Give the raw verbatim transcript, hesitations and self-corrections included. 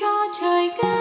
cho trời cao.